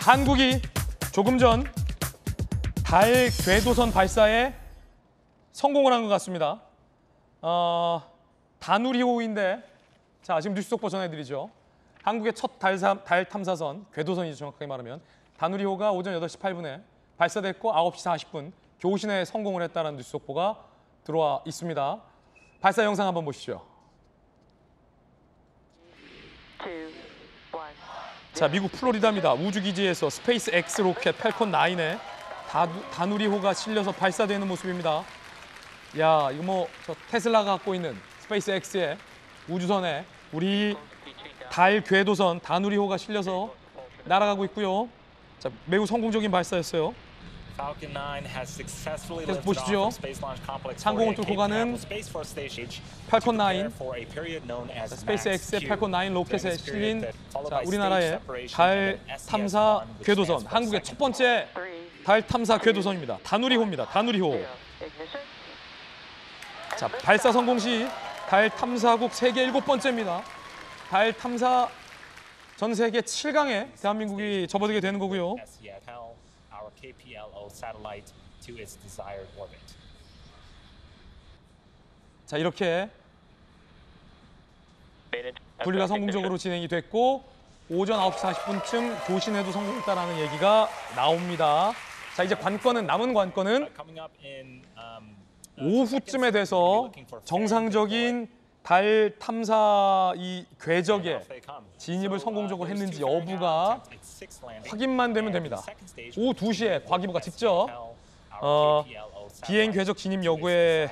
자, 한국이 조금 전 달 궤도선 발사에 성공을 한 것 같습니다. 다누리호인데, 자, 지금 뉴스 속보 전해드리죠. 한국의 첫 달 탐사선, 궤도선이죠, 정확하게 말하면. 다누리호가 오전 8시 8분에 발사됐고 9시 40분 교신에 성공을 했다는 뉴스 속보가 들어와 있습니다. 발사 영상 한번 보시죠. 자, 미국 플로리다입니다. 우주기지에서 스페이스X 로켓 팔콘9에 다누리호가 실려서 발사되는 모습입니다. 야, 이거 뭐 저 테슬라가 갖고 있는 스페이스X의 우주선에 우리 달 궤도선 다누리호가 실려서 날아가고 있고요. 자, 매우 성공적인 발사였어요. 계속 보시죠. 상공을 뚫고 가는 팔콘9, 스페이스X의 팔콘9 로켓에 실린, 자, 우리나라의 달 탐사 궤도선, 한국의 첫 번째 달 탐사 궤도선입니다. 다누리호입니다. 다누리호. 자, 발사 성공 시 달 탐사국 세계 7번째입니다. 달 탐사 전 세계 7강에 대한민국이 접어들게 되는 거고요. Our KPLO satellite to its desired orbit. 자, 이렇게 분리가 성공적으로 진행이 됐고 오전 9시 40분쯤 교신에도 성공했다라는 얘기가 나옵니다. 자, 이제 남은 관건은 오후쯤에 돼서 정상적인 달 탐사 이 궤적에 진입을 성공적으로 했는지 여부가 확인만 되면 됩니다. 오후 2시에 과기부가 직접 비행 궤적 진입 여부의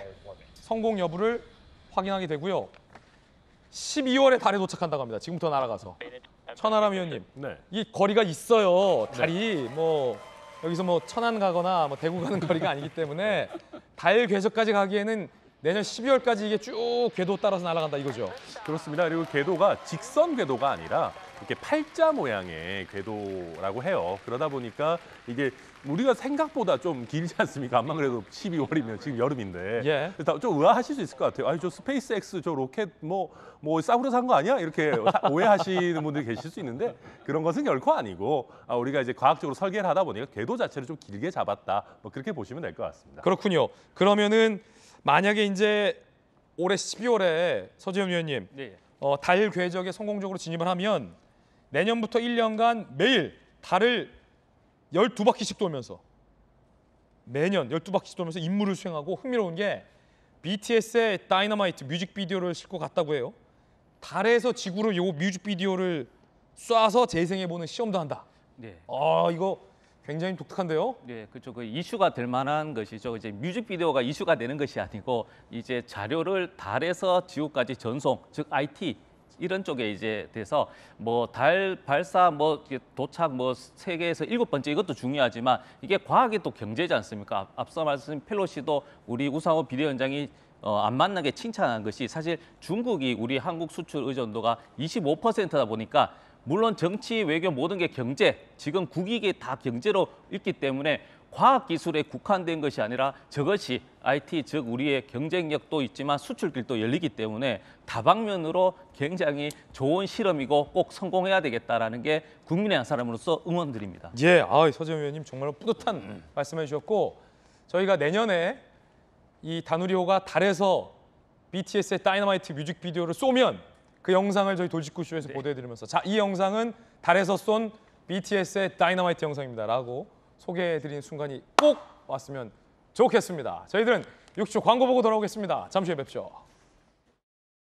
성공 여부를 확인하게 되고요. 12월에 달에 도착한다고 합니다. 지금부터 날아가서. 천하람 위원님, 네. 이 거리가 있어요. 달이 뭐 여기서 뭐 천안 가거나 뭐 대구 가는 거리가 아니기 때문에 달 궤적까지 가기에는 내년 12월까지 이게 쭉 궤도 따라서 날아간다 이거죠? 그렇습니다. 그리고 궤도가 직선 궤도가 아니라 이렇게 팔자 모양의 궤도라고 해요. 그러다 보니까 이게 우리가 생각보다 좀 길지 않습니까? 암만 그래도 12월이면 지금 여름인데. 예. 좀 의아하실 수 있을 것 같아요. 아니, 저 스페이스X 저 로켓 뭐 싸구려서 한 거 아니야? 이렇게 오해하시는 분들이 계실 수 있는데 그런 것은 결코 아니고 우리가 이제 과학적으로 설계를 하다 보니까 궤도 자체를 좀 길게 잡았다. 뭐 그렇게 보시면 될 것 같습니다. 그렇군요. 그러면은 만약에 이제 올해 12월에 서재현 위원님, 네. 달 궤적에 성공적으로 진입을 하면 내년부터 1년간 매일 달을 12바퀴씩 돌면서 매년 12바퀴씩 돌면서 임무를 수행하고 흥미로운 게 BTS의 다이너마이트 뮤직비디오를 싣고 갔다고 해요. 달에서 지구로 이 뮤직비디오를 쏴서 재생해보는 시험도 한다. 네. 아, 이거 굉장히 독특한데요. 네, 그렇죠. 그 이슈가 될 만한 것이죠. 이제 뮤직비디오가 이슈가 되는 것이 아니고 이제 자료를 달에서 지구까지 전송, 즉 IT 이런 쪽에 이제 돼서 뭐 달 발사, 뭐 도착, 뭐 세계에서 7번째 이것도 중요하지만 이게 과학이 또 경제지 않습니까? 앞서 말씀하신 펠로시도 우리 우상호 비대위원장이 안 만나게 칭찬한 것이 사실 중국이 우리 한국 수출 의존도가 25%다 보니까. 물론 정치, 외교 모든 게 경제, 지금 국익이 다 경제로 있기 때문에 과학기술에 국한된 것이 아니라 저것이 IT, 즉 우리의 경쟁력도 있지만 수출길도 열리기 때문에 다방면으로 굉장히 좋은 실험이고 꼭 성공해야 되겠다라는 게 국민의 한 사람으로서 응원드립니다. 예, 서재현 위원님 정말 뿌듯한 말씀해 주셨고 저희가 내년에 이 다누리호가 달에서 BTS의 다이너마이트 뮤직비디오를 쏘면 그 영상을 저희 돌직구쇼에서 네. 보도해드리면서 자, 이 영상은 달에서 쏜 BTS의 다이너마이트 영상입니다. 라고 소개해드리는 순간이 꼭 왔으면 좋겠습니다. 저희들은 6초 광고 보고 돌아오겠습니다. 잠시 후에 뵙죠.